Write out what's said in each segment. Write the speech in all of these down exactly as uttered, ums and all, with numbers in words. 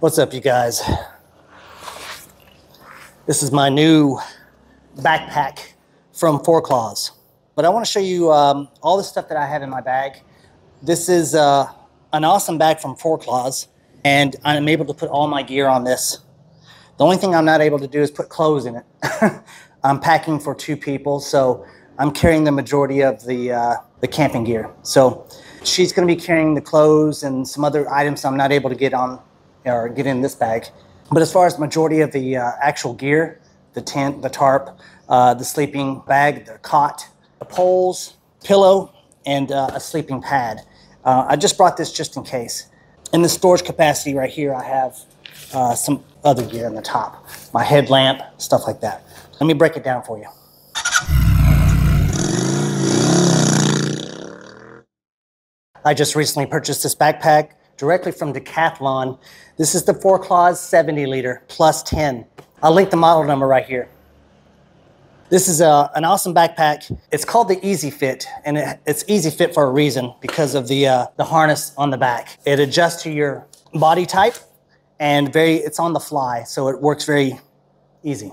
What's up, you guys? This is my new backpack from Four Claws. But I want to show you um, all the stuff that I have in my bag. This is uh, an awesome bag from Four Claws, and I'm able to put all my gear on this. The only thing I'm not able to do is put clothes in it. I'm packing for two people, so I'm carrying the majority of the, uh, the camping gear. So she's going to be carrying the clothes and some other items I'm not able to get on or get in this bag. But as far as majority of the uh, actual gear, the tent, the tarp, uh, the sleeping bag, the cot, the poles, pillow, and uh, a sleeping pad. Uh, I just brought this just in case. In the storage capacity right here, I have uh, some other gear on the top. My headlamp, stuff like that. Let me break it down for you. I just recently purchased this backpack directly from Decathlon. This is the Four Claws seventy liter plus ten. I'll link the model number right here. This is a, an awesome backpack. It's called the Easy Fit, and it, it's Easy Fit for a reason because of the, uh, the harness on the back. It adjusts to your body type, and very it's on the fly, so it works very easy.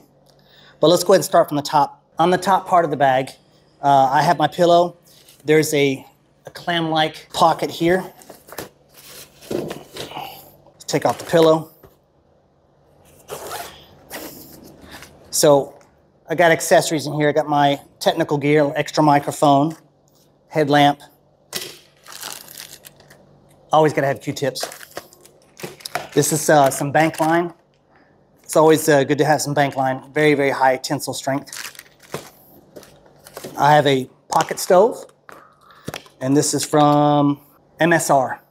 But let's go ahead and start from the top. On the top part of the bag, uh, I have my pillow. There's a, a clam-like pocket here. Take off the pillow. So I got accessories in here. I got my technical gear, extra microphone, headlamp. Always gotta have Q-tips. This is uh, some bank line. It's always uh, good to have some bank line. Very, very high tensile strength. I have a pocket stove, and this is from M S R.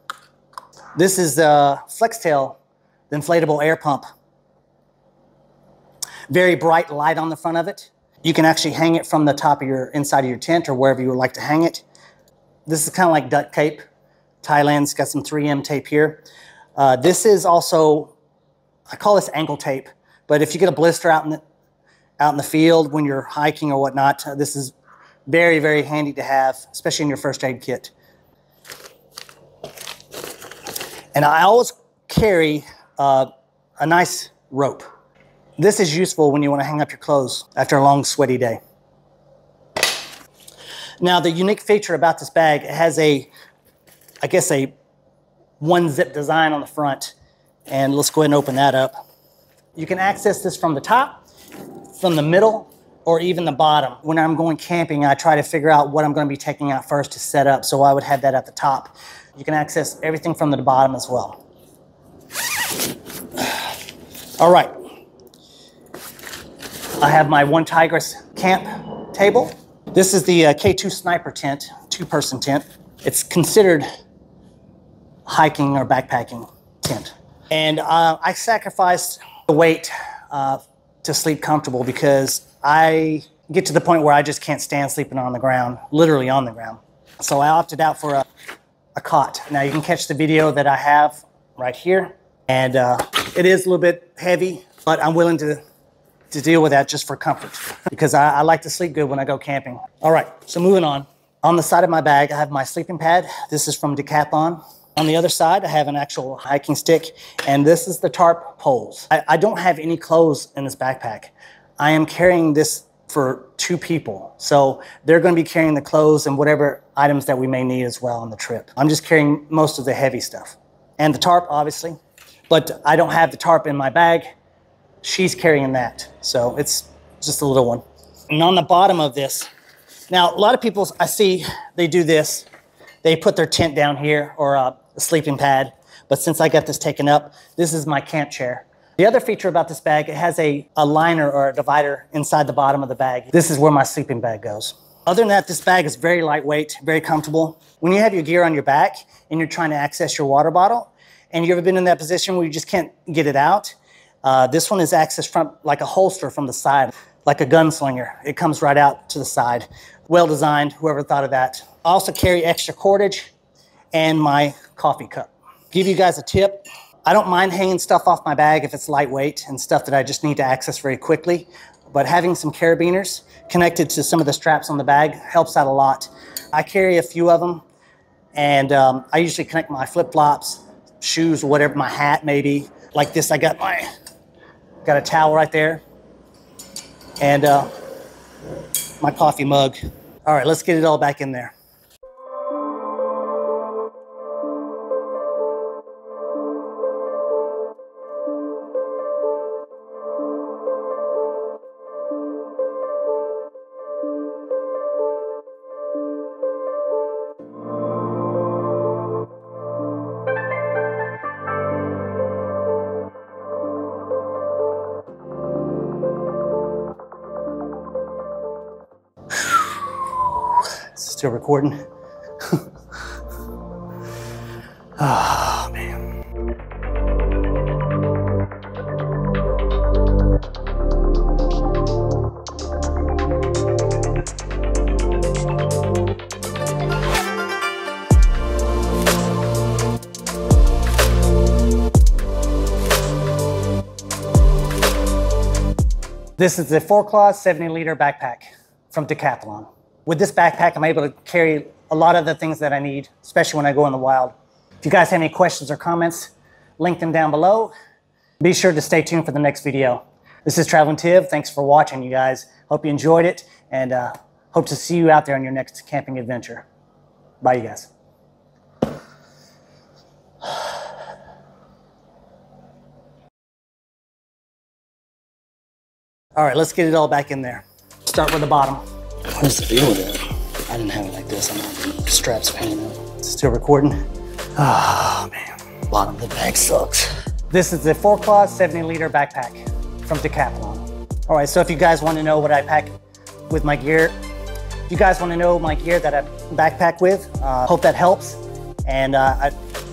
This is the Flextail, the inflatable air pump. Very bright light on the front of it. You can actually hang it from the top of your, inside of your tent or wherever you would like to hang it. This is kind of like duct tape. Thailand's got some three M tape here. Uh, this is also, I call this ankle tape, but if you get a blister out in the, out in the field when you're hiking or whatnot, uh, this is very, very handy to have, especially in your first aid kit. And I always carry uh, a nice rope. This is useful when you want to hang up your clothes after a long, sweaty day. Now, the unique feature about this bag, it has a, I guess, a one-zip design on the front. And let's go ahead and open that up. You can access this from the top, from the middle, or even the bottom. When I'm going camping, I try to figure out what I'm going to be taking out first to set up, so I would have that at the top. You can access everything from the bottom as well. All right. I have my One Tigress camp table. This is the uh, K two Sniper tent, two-person tent. It's considered hiking or backpacking tent. And uh, I sacrificed the weight uh, to sleep comfortable because I get to the point where I just can't stand sleeping on the ground, literally on the ground. So I opted out for a A cot. Now you can catch the video that I have right here, and uh, it is a little bit heavy, but I'm willing to to deal with that just for comfort because I, I like to sleep good when I go camping. All right, so moving on. On the side of my bag, I have my sleeping pad. This is from Decathlon. On the other side, I have an actual hiking stick, and this is the tarp poles. I, I don't have any clothes in this backpack. I am carrying this for two people. So they're going to be carrying the clothes and whatever items that we may need as well on the trip. I'm just carrying most of the heavy stuff. And the tarp, obviously. But I don't have the tarp in my bag. She's carrying that. So it's just a little one. And on the bottom of this, now a lot of people I see, they do this. They put their tent down here or a sleeping pad. But since I got this taken up, this is my camp chair. The other feature about this bag, it has a, a liner or a divider inside the bottom of the bag. This is where my sleeping bag goes. Other than that, this bag is very lightweight, very comfortable. When you have your gear on your back and you're trying to access your water bottle, and you've ever been in that position where you just can't get it out, uh, this one is accessed from like a holster from the side, like a gunslinger. It comes right out to the side. Well designed, whoever thought of that. I also carry extra cordage and my coffee cup. Give you guys a tip. I don't mind hanging stuff off my bag if it's lightweight and stuff that I just need to access very quickly, but having some carabiners connected to some of the straps on the bag helps out a lot. I carry a few of them, and um, I usually connect my flip-flops, shoes, whatever, my hat maybe, like this. I got my, got a towel right there and uh, my coffee mug. All right, let's get it all back in there. Still recording. Oh, man. This is the four-claw seventy liter backpack from Decathlon. With this backpack, I'm able to carry a lot of the things that I need, especially when I go in the wild. If you guys have any questions or comments, link them down below. Be sure to stay tuned for the next video. This is Traveling Tiv. Thanks for watching, you guys. Hope you enjoyed it, and uh, hope to see you out there on your next camping adventure. Bye, you guys. All right, let's get it all back in there. Start with the bottom. What's the deal with it? I didn't have it like this. I'm not the straps hanging up. Still recording. Oh, man. Bottom of the bag sucks. This is the four-claw seventy liter backpack from Decathlon. All right, so if you guys want to know what I pack with my gear, if you guys want to know my gear that I backpack with, uh, hope that helps. And uh, I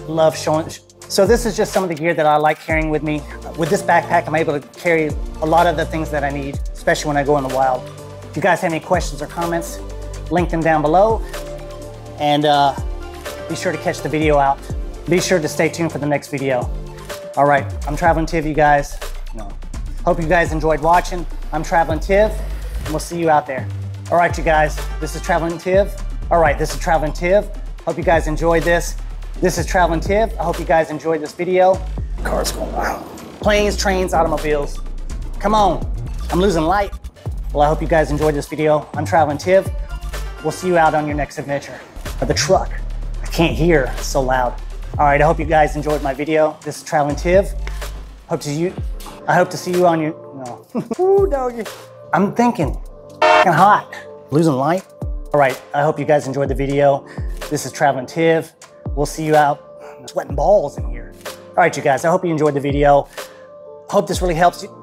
love showing. So this is just some of the gear that I like carrying with me. With this backpack, I'm able to carry a lot of the things that I need, especially when I go in the wild. If you guys have any questions or comments, link them down below, and uh, be sure to catch the video out. Be sure to stay tuned for the next video. All right, I'm Traveling Tiv, you guys. No. Hope you guys enjoyed watching. I'm Traveling Tiv, and we'll see you out there. All right, you guys, this is Traveling Tiv. All right, this is Traveling Tiv. Hope you guys enjoyed this. This is Traveling Tiv. I hope you guys enjoyed this video. Cars going wild. Planes, trains, automobiles. Come on, I'm losing light. Well, I hope you guys enjoyed this video. I'm Traveling Tiv. We'll see you out on your next adventure. Or the truck. I can't hear, it's so loud. All right, I hope you guys enjoyed my video. This is Traveling Tiv. Hope to you, I hope to see you on your, no. Ooh, doggy. I'm thinking, f***ing hot. Losing light. All right, I hope you guys enjoyed the video. This is Traveling Tiv. We'll see you out. I'm sweating balls in here. All right, you guys, I hope you enjoyed the video. Hope this really helps you.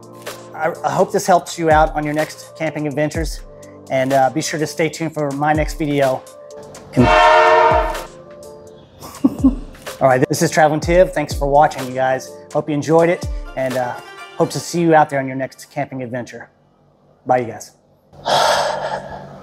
I hope this helps you out on your next camping adventures, and uh, be sure to stay tuned for my next video. And all right, this is Traveling Tiv. Thanks for watching, you guys. Hope you enjoyed it, and uh, hope to see you out there on your next camping adventure. Bye, you guys.